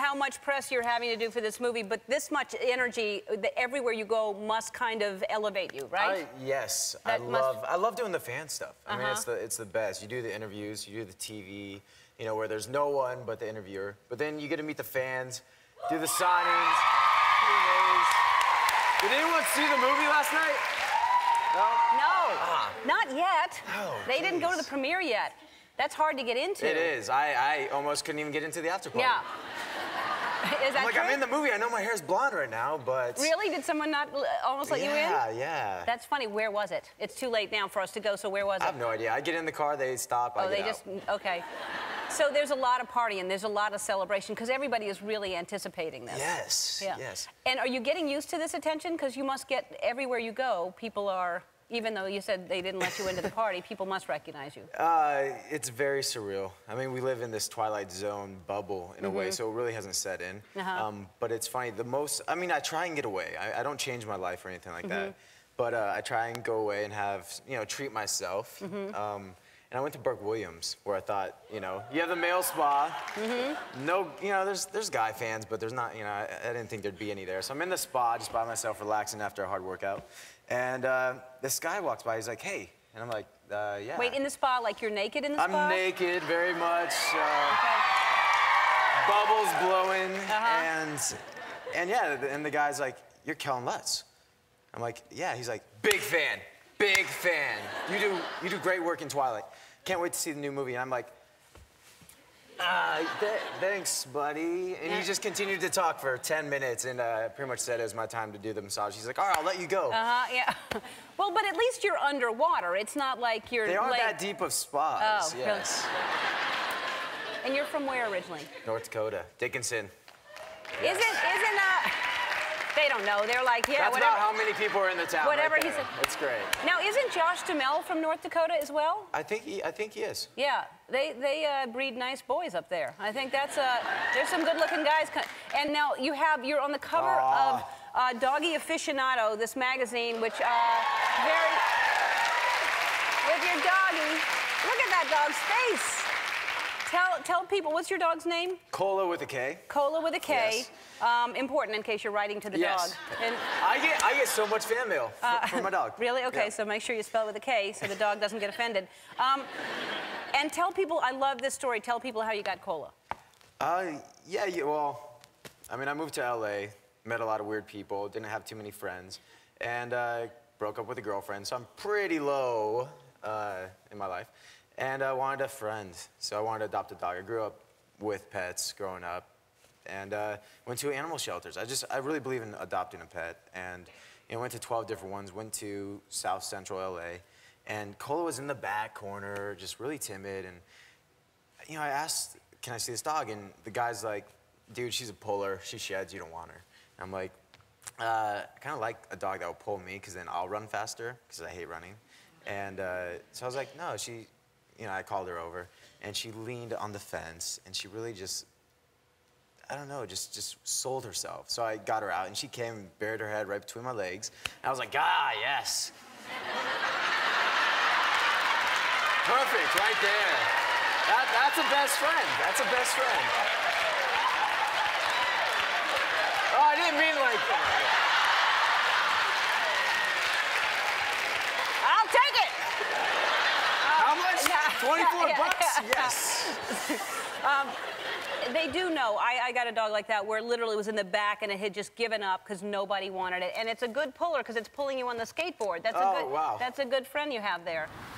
how much press you're having to do for this movie, but this much energy everywhere you go must kind of elevate you, right? Yes. I love doing the fan stuff. I mean, it's the best. You do the interviews, you do the TV, you know, where there's no one but the interviewer. But then you get to meet the fans, do the signings, Q&As. Did anyone see the movie last night? No? No. Not yet. Oh, they didn't go to the premiere yet. That's hard to get into. It is. I almost couldn't even get into the after party. Yeah. Is that like true? I'm in the movie. I know my hair's blonde right now, but... Really? Did someone not almost let you in? Yeah, yeah. That's funny. Where was it? It's too late now for us to go, so where was it? I have no idea. I get in the car, they stop, I get out. Oh, they just... Okay. So there's a lot of partying, there's a lot of celebration, because everybody is really anticipating this. Yes, yes. And are you getting used to this attention? Because you must get... Everywhere you go, people are... Even though you said they didn't let you into the party, people must recognize you. It's very surreal. I mean, we live in this Twilight Zone bubble in a way, so it really hasn't set in. But it's funny, the most, I mean, I try and get away. I don't change my life or anything like that. But I try and go away and have, you know, treat myself. And I went to Burke Williams, where I thought, you know, you have the male spa. No, you know, there's guy fans, but there's not, you know, I didn't think there'd be any there. So I'm in the spa just by myself, relaxing after a hard workout. And this guy walks by, he's like, hey. And I'm like, yeah. Wait, in the spa, like you're naked in the spa? I'm naked, very much. Bubbles blowing. And yeah, and the guy's like, you're Kellan Lutz. I'm like, yeah. He's like, big fan. Big fan. You do great work in Twilight. Can't wait to see the new movie. And I'm like, thanks, buddy. And he just continued to talk for 10 minutes and pretty much said it was my time to do the massage. He's like, all right, I'll let you go. Well, but at least you're underwater. It's not like you're... They aren't that deep of spas. Oh, yes. Really? And you're from where originally? North Dakota, Dickinson. Yes. Isn't They don't know. They're like, yeah, that's whatever. That's about how many people are in the town. Whatever right he said. It's great. Now, isn't Josh Duhamel from North Dakota as well? I think he is. Yeah, they breed nice boys up there. I think that's there's some good-looking guys. And now you have you're on the cover of Doggy Aficionado, this magazine, which very with your doggy. Look at that dog's face. Tell people, what's your dog's name? Cola with a K. Cola with a K. Yes. Important in case you're writing to the dog. And I get so much fan mail from my dog. Really? Okay, so make sure you spell it with a K so the dog doesn't get offended. And tell people, I love this story, tell people how you got Cola. Well, I mean, I moved to LA, met a lot of weird people, didn't have too many friends, and broke up with a girlfriend, so I'm pretty low in my life. And I wanted a friend, so I wanted to adopt a dog. I grew up with pets growing up and went to animal shelters. I really believe in adopting a pet. And you know, went to 12 different ones, went to South Central LA. And Cola was in the back corner, just really timid. And you know, I asked, can I see this dog? And the guy's like, dude, she's a puller. She sheds, you don't want her. And I'm like, I kind of like a dog that will pull me because then I'll run faster because I hate running. And so I was like, no, she... You know, I called her over, and she leaned on the fence, and she really just, I don't know, just sold herself. So I got her out, and she came and buried her head right between my legs. And I was like, ah, yes. Perfect, right there. That's a best friend. That's a best friend. Oh, I didn't mean like that. $24 bucks? Yes. They do know. I got a dog like that where literally it was in the back and it had just given up because nobody wanted it. And it's a good puller because it's pulling you on the skateboard. That's a good friend you have there.